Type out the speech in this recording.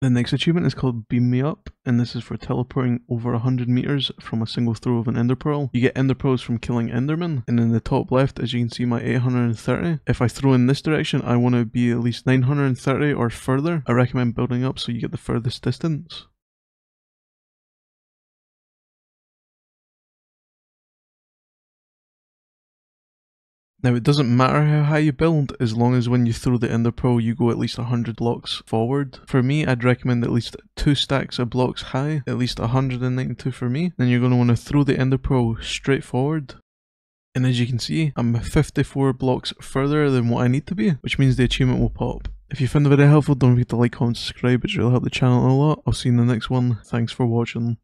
The next achievement is called Beam Me Up, and this is for teleporting over 100 meters from a single throw of an Ender Pearl. You get Ender Pearls from killing Enderman, and in the top left, as you can see, my 830. If I throw in this direction, I want to be at least 930 or further. I recommend building up so you get the furthest distance. Now, it doesn't matter how high you build, as long as when you throw the Ender Pearl you go at least 100 blocks forward. For me, I'd recommend at least 2 stacks of blocks high, at least 192 for me. Then you're going to want to throw the Ender Pearl straight forward. And as you can see, I'm 54 blocks further than what I need to be, which means the achievement will pop. If you found the video helpful, don't forget to like, comment, subscribe, it's really helped the channel a lot. I'll see you in the next one. Thanks for watching.